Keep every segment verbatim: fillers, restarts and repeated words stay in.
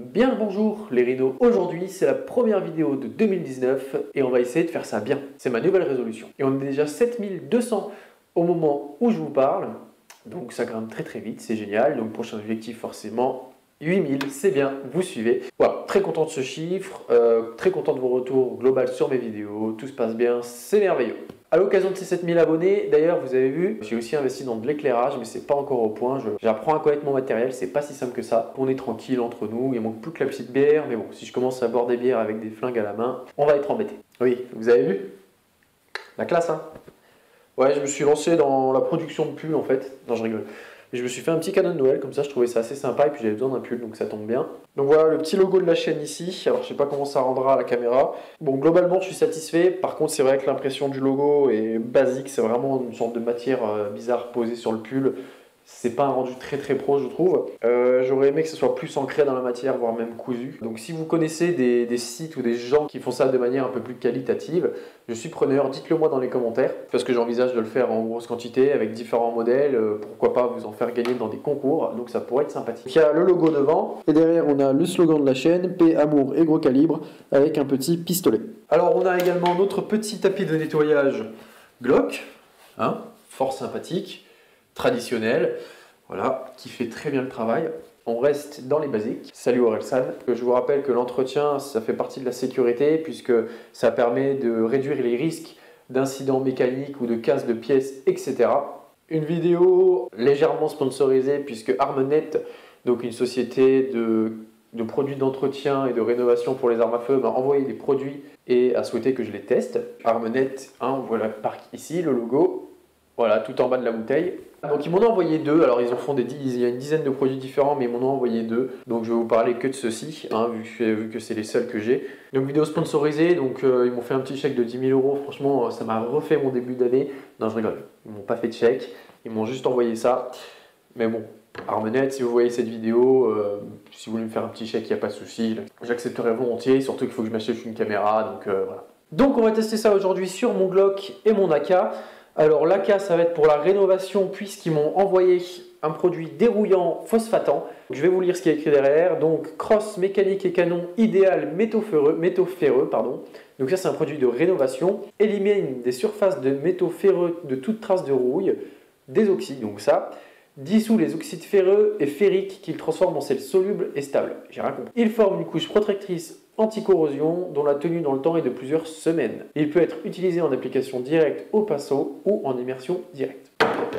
Bien le bonjour les rideaux, aujourd'hui c'est la première vidéo de deux mille dix-neuf et on va essayer de faire ça bien, c'est ma nouvelle résolution. Et on est déjà sept mille deux cents au moment où je vous parle, donc ça grimpe très très vite, c'est génial, donc prochain objectif forcément huit mille, c'est bien, vous suivez. Voilà, très content de ce chiffre, euh, très content de vos retours global sur mes vidéos, tout se passe bien, c'est merveilleux. À l'occasion de ces sept mille abonnés, d'ailleurs, vous avez vu, j'ai aussi investi dans de l'éclairage, mais c'est pas encore au point. J'apprends à connaître mon matériel, c'est pas si simple que ça. On est tranquille entre nous, il manque plus que la petite bière, mais bon, si je commence à boire des bières avec des flingues à la main, on va être embêté. Oui, vous avez vu? La classe, hein? Ouais, je me suis lancé dans la production de pulls en fait. Non, je rigole. Je me suis fait un petit cadeau de Noël, comme ça je trouvais ça assez sympa, et puis j'avais besoin d'un pull, donc ça tombe bien. Donc voilà le petit logo de la chaîne ici, alors je sais pas comment ça rendra à la caméra. Bon, globalement je suis satisfait, par contre c'est vrai que l'impression du logo est basique, c'est vraiment une sorte de matière bizarre posée sur le pull. C'est pas un rendu très très pro, je trouve. Euh, J'aurais aimé que ce soit plus ancré dans la matière, voire même cousu. Donc si vous connaissez des, des sites ou des gens qui font ça de manière un peu plus qualitative, je suis preneur, dites-le moi dans les commentaires, parce que j'envisage de le faire en grosse quantité, avec différents modèles, euh, pourquoi pas vous en faire gagner dans des concours, donc ça pourrait être sympathique. Il y a le logo devant, et derrière on a le slogan de la chaîne, paix, amour et gros calibre, avec un petit pistolet. Alors on a également notre petit tapis de nettoyage Glock, hein, fort sympathique. Traditionnel, voilà, qui fait très bien le travail. On reste dans les basiques. Salut Orelsan. Je vous rappelle que l'entretien, ça fait partie de la sécurité puisque ça permet de réduire les risques d'incidents mécaniques ou de casse de pièces, et cetera. Une vidéo légèrement sponsorisée puisque Armenet, donc une société de, de produits d'entretien et de rénovation pour les armes à feu, m'a envoyé des produits et a souhaité que je les teste. Armenet, hein, on voit la marque ici, le logo, voilà, tout en bas de la bouteille. Donc ils m'en ont envoyé deux, alors ils en font des il y a une dizaine de produits différents, mais ils m'en ont envoyé deux. Donc je vais vous parler que de ceux-ci, hein, vu, vu que c'est les seuls que j'ai. Donc vidéo sponsorisée, donc euh, ils m'ont fait un petit chèque de dix mille euros, franchement ça m'a refait mon début d'année. Non je rigole, ils m'ont pas fait de chèque, ils m'ont juste envoyé ça. Mais bon, Armenet, si vous voyez cette vidéo, euh, si vous voulez me faire un petit chèque, il n'y a pas de souci. J'accepterai volontiers, surtout qu'il faut que je m'achète une caméra, donc euh, voilà. Donc on va tester ça aujourd'hui sur mon Glock et mon A K. Alors l'A K, ça va être pour la rénovation puisqu'ils m'ont envoyé un produit dérouillant phosphatant. Je vais vous lire ce qui est écrit derrière. Donc crosse mécanique et canon idéal métaux ferreux, métaux ferreux pardon. Donc ça c'est un produit de rénovation. Élimine des surfaces de métaux ferreux de toute trace de rouille, désoxyde donc ça. Dissout les oxydes ferreux et ferriques qu'il transforme en sel soluble et stable. J'ai rien compris. Il forme une couche protectrice anti-corrosion dont la tenue dans le temps est de plusieurs semaines. Il peut être utilisé en application directe au pinceau ou en immersion directe.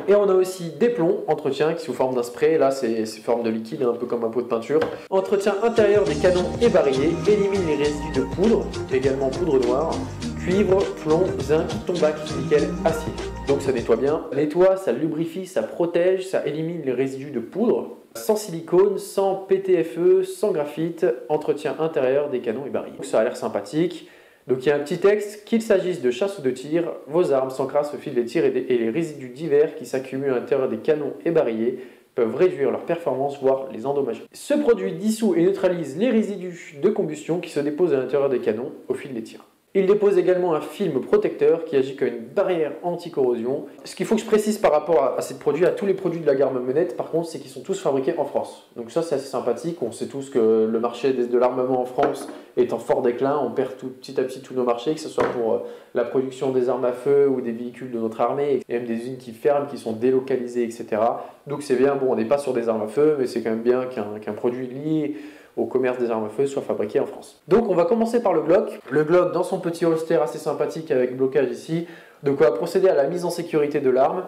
Et on a aussi des plombs, entretien qui sous forme d'un spray, là c'est sous forme de liquide, un peu comme un pot de peinture. Entretien intérieur des canons et barillet, élimine les résidus de poudre, également poudre noire, cuivre, plomb, zinc, tombac, nickel, acier. Donc ça nettoie bien, nettoie, ça lubrifie, ça protège, ça élimine les résidus de poudre, sans silicone, sans P T F E, sans graphite, entretien intérieur des canons et barils. Donc ça a l'air sympathique. Donc il y a un petit texte, qu'il s'agisse de chasse ou de tir, vos armes s'encrassent au fil des tirs et, des, et les résidus divers qui s'accumulent à l'intérieur des canons et barillets peuvent réduire leur performance, voire les endommager. Ce produit dissout et neutralise les résidus de combustion qui se déposent à l'intérieur des canons au fil des tirs. Il dépose également un film protecteur qui agit comme une barrière anti-corrosion. Ce qu'il faut que je précise par rapport à, à ces produits, à tous les produits de la gamme Armenet, par contre, c'est qu'ils sont tous fabriqués en France. Donc ça, c'est assez sympathique. On sait tous que le marché de l'armement en France est en fort déclin. On perd tout, petit à petit tous nos marchés, que ce soit pour euh, la production des armes à feu ou des véhicules de notre armée, et même des usines qui ferment, qui sont délocalisées, et cetera. Donc c'est bien, bon, on n'est pas sur des armes à feu, mais c'est quand même bien qu'un qu'un produit lié au commerce des armes à feu soit fabriqué en France. Donc on va commencer par le Glock. Le Glock dans son petit holster assez sympathique avec blocage ici. Donc on va procéder à la mise en sécurité de l'arme.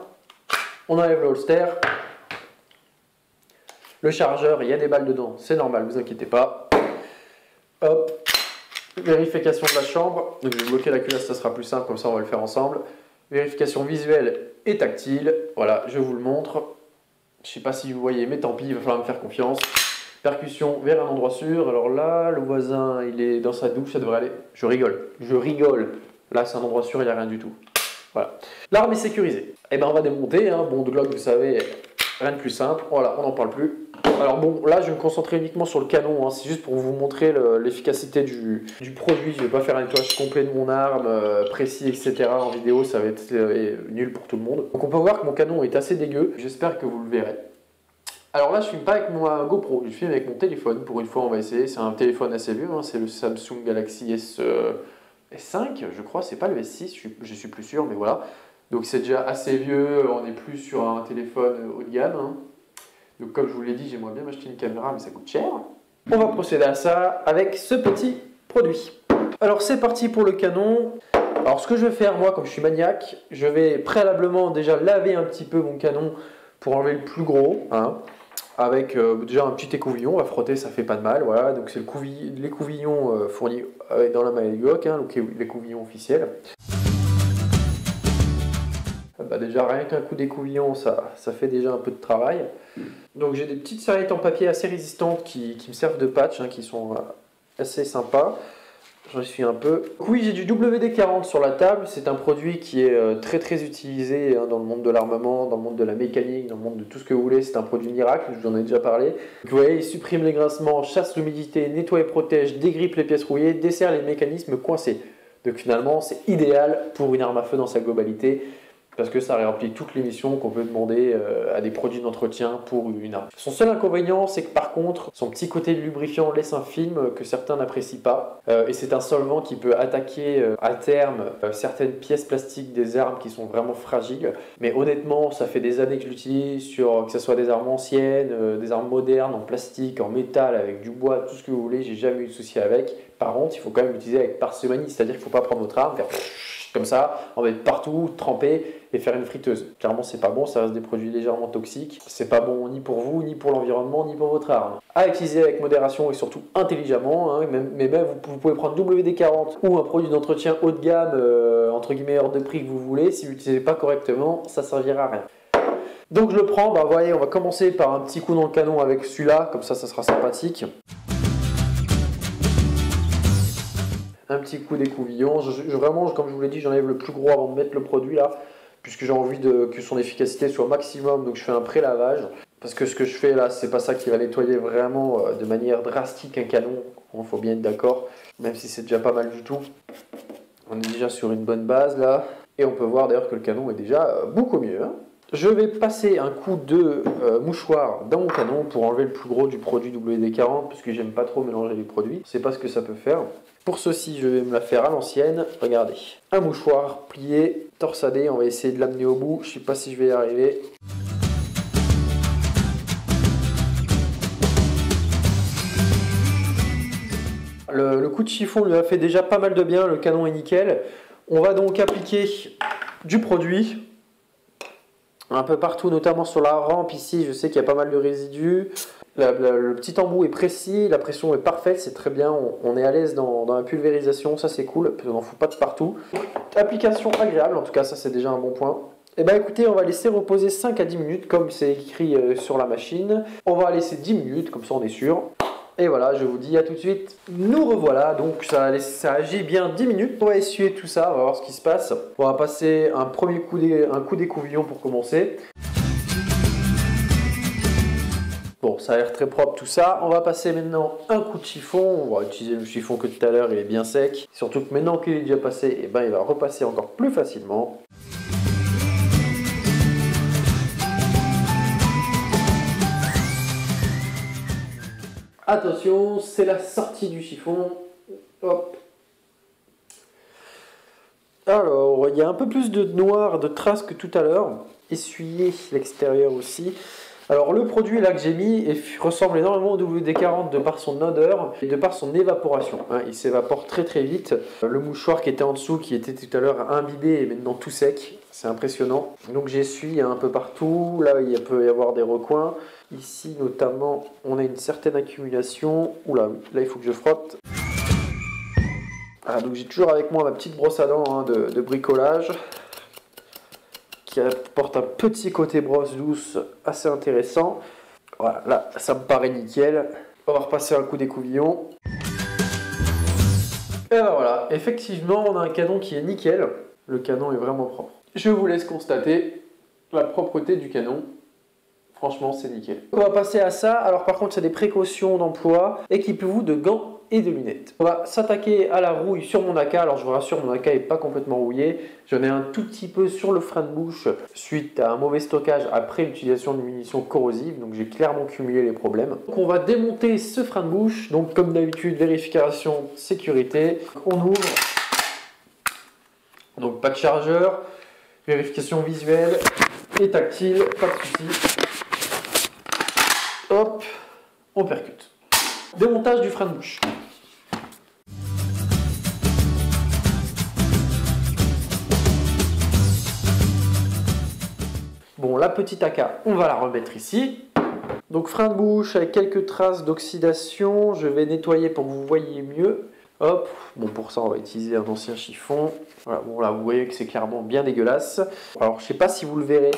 On enlève le holster. Le chargeur, il y a des balles dedans, c'est normal, vous inquiétez pas. Hop. Vérification de la chambre. Donc je vais bloquer la culasse, ça sera plus simple, comme ça on va le faire ensemble. Vérification visuelle et tactile. Voilà, je vous le montre. Je sais pas si vous voyez, mais tant pis, il va falloir me faire confiance. Percussion vers un endroit sûr. Alors là, le voisin, il est dans sa douche, ça devrait aller. Je rigole, je rigole. Là, c'est un endroit sûr, il n'y a rien du tout. Voilà. L'arme est sécurisée. Eh bien, on va démonter. Hein. Bon, de Glock, vous savez, rien de plus simple. Voilà, on n'en parle plus. Alors bon, là, je vais me concentrer uniquement sur le canon. Hein. C'est juste pour vous montrer l'efficacité le, du, du produit. Je ne vais pas faire un nettoyage complet de mon arme, euh, précis, et cetera. En vidéo, ça va être euh, nul pour tout le monde. Donc, on peut voir que mon canon est assez dégueu. J'espère que vous le verrez. Alors là, je filme pas avec mon GoPro, je filme avec mon téléphone. Pour une fois, on va essayer. C'est un téléphone assez vieux, hein, c'est le Samsung Galaxy S, euh, S cinq, je crois. C'est pas le S six, je suis, je suis plus sûr, mais voilà. Donc c'est déjà assez vieux, on n'est plus sur un téléphone haut de gamme. Hein. Donc comme je vous l'ai dit, j'aimerais bien m'acheter une caméra, mais ça coûte cher. On va procéder à ça avec ce petit produit. Alors c'est parti pour le canon. Alors ce que je vais faire, moi, comme je suis maniaque, je vais préalablement déjà laver un petit peu mon canon pour enlever le plus gros. Hein, avec euh, déjà un petit écouvillon, on va frotter, ça fait pas de mal. Voilà, donc c'est l'écouvillon euh, fourni dans la maille Glock, hein, donc l'écouvillon officiel. Bah déjà rien qu'un coup d'écouvillon, ça, ça fait déjà un peu de travail. Donc j'ai des petites serviettes en papier assez résistantes qui, qui me servent de patch, hein, qui sont assez sympas. J'en suis un peu. Oui, j'ai du W D quarante sur la table. C'est un produit qui est très très utilisé hein, dans le monde de l'armement, dans le monde de la mécanique, dans le monde de tout ce que vous voulez. C'est un produit miracle, je vous en ai déjà parlé. Donc, vous voyez, il supprime les grincements, chasse l'humidité, nettoie et protège, dégrippe les pièces rouillées, desserre les mécanismes coincés. Donc finalement, c'est idéal pour une arme à feu dans sa globalité. Parce que ça remplit toutes les missions qu'on peut demander à des produits d'entretien pour une arme. Son seul inconvénient, c'est que par contre, son petit côté lubrifiant laisse un film que certains n'apprécient pas. Et c'est un solvant qui peut attaquer à terme certaines pièces plastiques des armes qui sont vraiment fragiles. Mais honnêtement, ça fait des années que je l'utilise, sur que ce soit des armes anciennes, des armes modernes, en plastique, en métal, avec du bois, tout ce que vous voulez. J'ai jamais eu de souci avec. Par contre, il faut quand même l'utiliser avec parcimonie. C'est-à-dire qu'il ne faut pas prendre votre arme, faire comme ça, en mettre partout, tremper et faire une friteuse. Clairement, c'est pas bon, ça reste des produits légèrement toxiques. C'est pas bon ni pour vous, ni pour l'environnement, ni pour votre arme. À utiliser avec modération et surtout intelligemment. Hein, même, mais même, vous, vous pouvez prendre W D quarante ou un produit d'entretien haut de gamme, euh, entre guillemets hors de prix que vous voulez. Si vous l'utilisez pas correctement, ça servira à rien. Donc je le prends, bah, vous voyez, on va commencer par un petit coup dans le canon avec celui-là, comme ça, ça sera sympathique. Un petit coup d'écouvillon. Je, je, vraiment, comme je vous l'ai dit, j'enlève le plus gros avant de mettre le produit là. Puisque j'ai envie de, que son efficacité soit maximum, donc je fais un pré-lavage. Parce que ce que je fais là, c'est pas ça qui va nettoyer vraiment euh, de manière drastique un canon. Il faut bien être d'accord, même si c'est déjà pas mal du tout. On est déjà sur une bonne base là. Et on peut voir d'ailleurs que le canon est déjà euh, beaucoup mieux. Hein. Je vais passer un coup de euh, mouchoir dans mon canon pour enlever le plus gros du produit W D quarante. Parce que j'aime pas trop mélanger les produits. C'est pas ce que ça peut faire. Pour ceci, je vais me la faire à l'ancienne. Regardez, un mouchoir plié, torsadé. On va essayer de l'amener au bout. Je ne sais pas si je vais y arriver. Le, le coup de chiffon lui a fait déjà pas mal de bien. Le canon est nickel. On va donc appliquer du produit un peu partout, notamment sur la rampe ici. Je sais qu'il y a pas mal de résidus. La, la, le petit embout est précis, la pression est parfaite, c'est très bien. On, on est à l'aise dans, dans la pulvérisation, ça c'est cool. On n'en fout pas de partout. Application agréable, en tout cas ça c'est déjà un bon point. Et ben écoutez, on va laisser reposer cinq à dix minutes comme c'est écrit euh, sur la machine. On va laisser dix minutes, comme ça on est sûr. Et voilà, je vous dis à tout de suite. Nous revoilà, donc ça, ça agit bien dix minutes. On va essuyer tout ça, on va voir ce qui se passe. On va passer un premier coup d'écouvillon pour commencer. Bon, ça a l'air très propre tout ça. On va passer maintenant un coup de chiffon. On va utiliser le chiffon que tout à l'heure, il est bien sec. Surtout que maintenant qu'il est déjà passé, eh ben, il va repasser encore plus facilement. Attention, c'est la sortie du chiffon. Hop. Alors, il y a un peu plus de noir, de traces que tout à l'heure. Essuyez l'extérieur aussi. Alors, le produit là que j'ai mis ressemble énormément au W D quarante de par son odeur et de par son évaporation. Hein, il s'évapore très très vite. Le mouchoir qui était en dessous, qui était tout à l'heure imbibé, est maintenant tout sec. C'est impressionnant. Donc, j'essuie un peu partout. Là, il peut y avoir des recoins. Ici, notamment, on a une certaine accumulation. Oula, là, il faut que je frotte. Ah, donc, j'ai toujours avec moi ma petite brosse à dents hein, de, de bricolage qui apporte un petit côté brosse douce assez intéressant. Voilà, là, ça me paraît nickel. On va repasser un coup d'écouvillon. Et ben voilà, effectivement, on a un canon qui est nickel. Le canon est vraiment propre. Je vous laisse constater la propreté du canon. Franchement, c'est nickel. On va passer à ça. Alors par contre, c'est des précautions d'emploi. Équipez-vous de gants et des lunettes. On va s'attaquer à la rouille sur mon A K. Alors je vous rassure, mon A K n'est pas complètement rouillé. J'en ai un tout petit peu sur le frein de bouche suite à un mauvais stockage après l'utilisation de munitions corrosives. Donc j'ai clairement cumulé les problèmes. Donc on va démonter ce frein de bouche. Donc comme d'habitude, vérification, sécurité. On ouvre. Donc pas de chargeur, vérification visuelle et tactile, pas de souci. Hop, on percute. Démontage du frein de bouche. Bon, la petite A K, on va la remettre ici. Donc frein de bouche avec quelques traces d'oxydation. Je vais nettoyer pour que vous voyez mieux. Hop, bon pour ça on va utiliser un ancien chiffon. Voilà, bon là vous voyez que c'est clairement bien dégueulasse. Alors je sais pas si vous le verrez,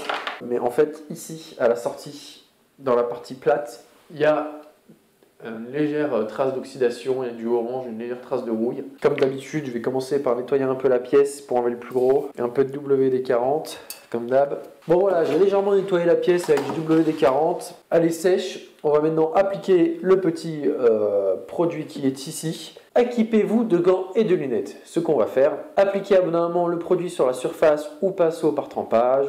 mais en fait ici à la sortie, dans la partie plate, il y a une légère trace d'oxydation, il y a du orange, une légère trace de rouille. Comme d'habitude, je vais commencer par nettoyer un peu la pièce pour enlever le plus gros. Et un peu de W D quarante, comme d'hab. Bon voilà, j'ai légèrement nettoyé la pièce avec du W D quarante. Elle est sèche. On va maintenant appliquer le petit euh, produit qui est ici. Équipez-vous de gants et de lunettes. Ce qu'on va faire, appliquez abondamment le produit sur la surface ou pinceau par trempage.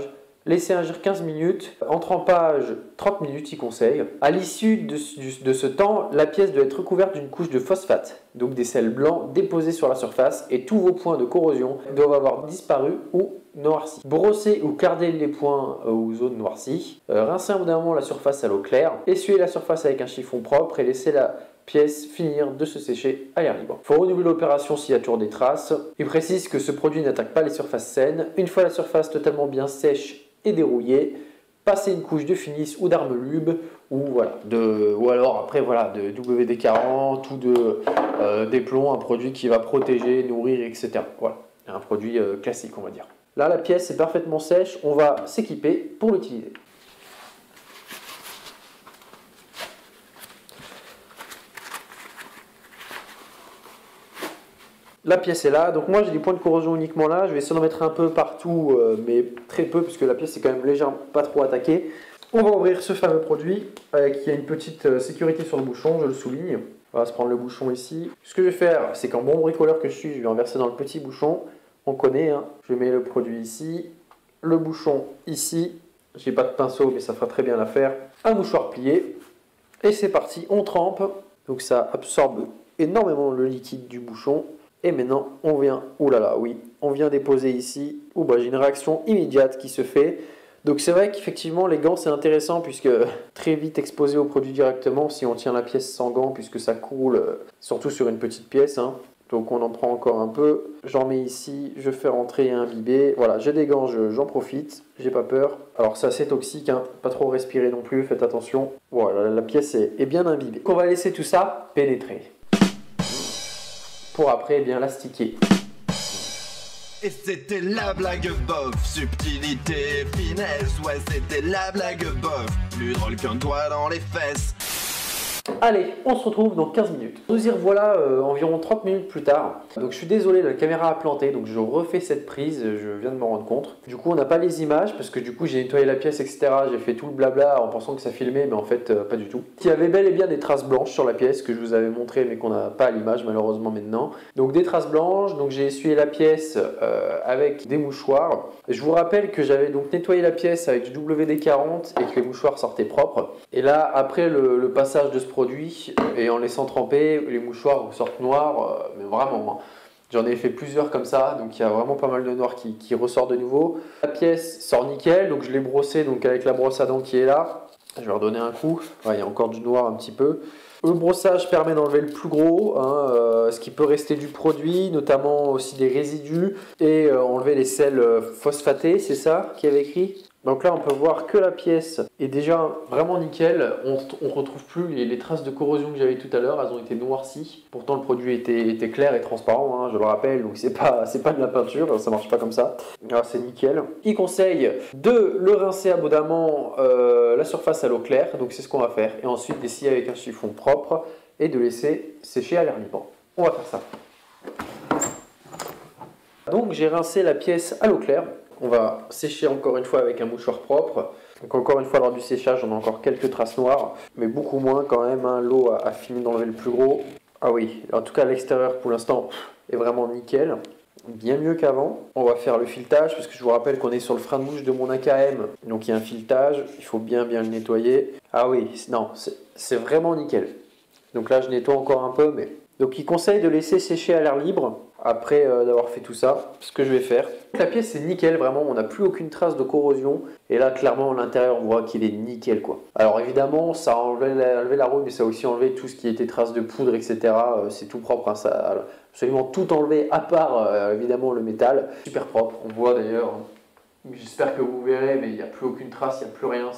Laissez agir quinze minutes, en trempage trente minutes, il conseille. À l'issue de, de, de ce temps, la pièce doit être recouverte d'une couche de phosphate, donc des sels blancs déposés sur la surface, et tous vos points de corrosion doivent avoir disparu ou noirci. Brossez ou cardez les points euh, ou zones noircies, euh, rincez abondamment la surface à l'eau claire, essuyez la surface avec un chiffon propre et laissez la pièce finir de se sécher à l'air libre. Il faut renouveler l'opération s'il y a toujours des traces. Il précise que ce produit n'attaque pas les surfaces saines. Une fois la surface totalement bien sèche et dérouillé, passer une couche de finis ou d'arme lube, ou voilà, de, ou alors après voilà, de W D quarante ou de euh, des plombs, un produit qui va protéger, nourrir, et cetera. Voilà, un produit euh, classique on va dire. Là la pièce est parfaitement sèche, on va s'équiper pour l'utiliser. La pièce est là, donc moi j'ai des points de corrosion uniquement là, je vais essayer d'en mettre un peu partout, euh, mais très peu, puisque la pièce est quand même légèrement pas trop attaquée. On va ouvrir ce fameux produit, euh, qui a une petite euh, sécurité sur le bouchon, je le souligne. On va se prendre le bouchon ici. Ce que je vais faire, c'est qu'en bon bricoleur que je suis, je vais en verser dans le petit bouchon, on connaît, hein. Je mets le produit ici, le bouchon ici, j'ai pas de pinceau mais ça fera très bien l'affaire. Un mouchoir plié, et c'est parti, on trempe, donc ça absorbe énormément le liquide du bouchon. Et maintenant, on vient, oh là là, oui, on vient déposer ici. Oh bah, j'ai une réaction immédiate qui se fait. Donc c'est vrai qu'effectivement, les gants, c'est intéressant puisque très vite exposé au produit directement si on tient la pièce sans gants puisque ça coule, euh, surtout sur une petite pièce. Hein. Donc on en prend encore un peu. J'en mets ici, je fais rentrer et imbiber. Voilà, j'ai des gants, j'en profite, j'ai pas peur. Alors c'est assez toxique, hein. Pas trop respirer non plus, faites attention. Voilà, la pièce est, est bien imbibée. On va laisser tout ça pénétrer. Pour après bien l'astiquer. Et c'était la blague bof, subtilité, finesse, ouais c'était la blague bof, plus drôle qu'un doigt dans les fesses. Allez, on se retrouve dans quinze minutes. Nous y revoilà euh, environ trente minutes plus tard. Donc je suis désolé, la caméra a planté, donc je refais cette prise, je viens de m'en rendre compte. Du coup on n'a pas les images, parce que du coup j'ai nettoyé la pièce, et cetera. J'ai fait tout le blabla en pensant que ça filmait, mais en fait euh, pas du tout. Il y avait bel et bien des traces blanches sur la pièce que je vous avais montré, mais qu'on n'a pas à l'image malheureusement maintenant. Donc des traces blanches, donc j'ai essuyé la pièce euh, avec des mouchoirs. Je vous rappelle que j'avais donc nettoyé la pièce avec du W D quarante et que les mouchoirs sortaient propres. Et là après le, le passage de ce produit et en laissant tremper les mouchoirs sortent noirs, euh, mais vraiment hein. J'en ai fait plusieurs comme ça, donc il y a vraiment pas mal de noir qui, qui ressort de nouveau. La pièce sort nickel, donc je l'ai brossée donc avec la brosse à dents qui est là, je vais leur donner un coup. Ouais, il y a encore du noir un petit peu. Le brossage permet d'enlever le plus gros, hein, euh, ce qui peut rester du produit, notamment aussi des résidus, et euh, enlever les sels euh, phosphatés, c'est ça qu'il y avait écrit. Donc là on peut voir que la pièce est déjà vraiment nickel, on ne retrouve plus les, les traces de corrosion que j'avais tout à l'heure, elles ont été noircies. Pourtant le produit était, était clair et transparent, hein, je le rappelle, donc c'est pas, c'est pas de la peinture, ça marche pas comme ça. Ah, c'est nickel. Il conseille de le rincer abondamment euh, la surface à l'eau claire, donc c'est ce qu'on va faire. Et ensuite d'essayer avec un chiffon propre et de laisser sécher à l'air libre. On va faire ça. Donc j'ai rincé la pièce à l'eau claire. On va sécher encore une fois avec un mouchoir propre. Donc encore une fois lors du séchage on a encore quelques traces noires, mais beaucoup moins quand même, hein. L'eau a, a fini d'enlever le plus gros. Ah oui, en tout cas l'extérieur pour l'instant est vraiment nickel, bien mieux qu'avant. On va faire le filetage parce que je vous rappelle qu'on est sur le frein de bouche de mon A K M, donc il y a un filetage, il faut bien bien le nettoyer. Ah oui, non, c'est vraiment nickel. Donc là je nettoie encore un peu, mais... Donc il conseille de laisser sécher à l'air libre après euh, d'avoir fait tout ça, ce que je vais faire. La pièce c'est nickel, vraiment, on n'a plus aucune trace de corrosion. Et là clairement à l'intérieur on voit qu'il est nickel quoi. Alors évidemment ça a enlevé la, enlevé la rouille, mais ça a aussi enlevé tout ce qui était trace de poudre, et cetera. Euh, c'est tout propre, hein, ça a absolument tout enlevé à part euh, évidemment le métal. Super propre, on voit d'ailleurs, hein. J'espère que vous verrez, mais il n'y a plus aucune trace, il n'y a plus rien,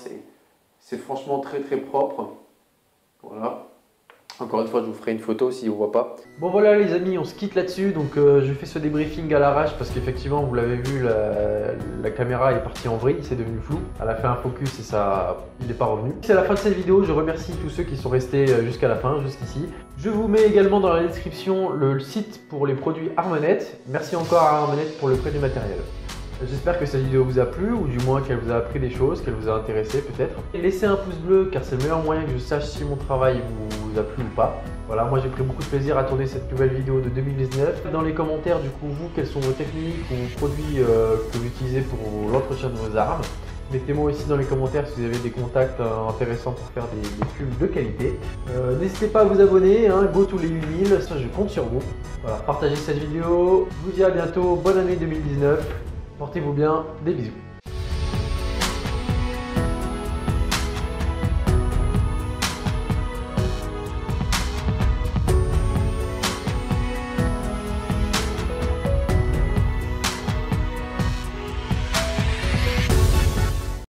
c'est franchement très très propre. Voilà. Encore une fois, je vous ferai une photo si on ne voit pas. Bon voilà les amis, on se quitte là-dessus. Donc euh, je fais ce débriefing à l'arrache parce qu'effectivement, vous l'avez vu, la, la caméra est partie en vrille, c'est devenu flou. Elle a fait un focus et ça, il n'est pas revenu. C'est la fin de cette vidéo, je remercie tous ceux qui sont restés jusqu'à la fin, jusqu'ici. Je vous mets également dans la description le site pour les produits Armenet. Merci encore à Armenet pour le prêt du matériel. J'espère que cette vidéo vous a plu, ou du moins qu'elle vous a appris des choses, qu'elle vous a intéressé peut-être. Laissez un pouce bleu car c'est le meilleur moyen que je sache si mon travail vous a plu ou pas. Voilà, moi j'ai pris beaucoup de plaisir à tourner cette nouvelle vidéo de deux mille dix-neuf. Dans les commentaires du coup, vous, quelles sont vos techniques ou vos produits euh, que vous utilisez pour l'entretien de vos armes. Mettez-moi aussi dans les commentaires si vous avez des contacts euh, intéressants pour faire des, des pubs de qualité. Euh, N'hésitez pas à vous abonner, hein, go tous les huit mille, ça je compte sur vous. Voilà, partagez cette vidéo, je vous dis à bientôt, bonne année deux mille dix-neuf. Portez-vous bien, des bisous.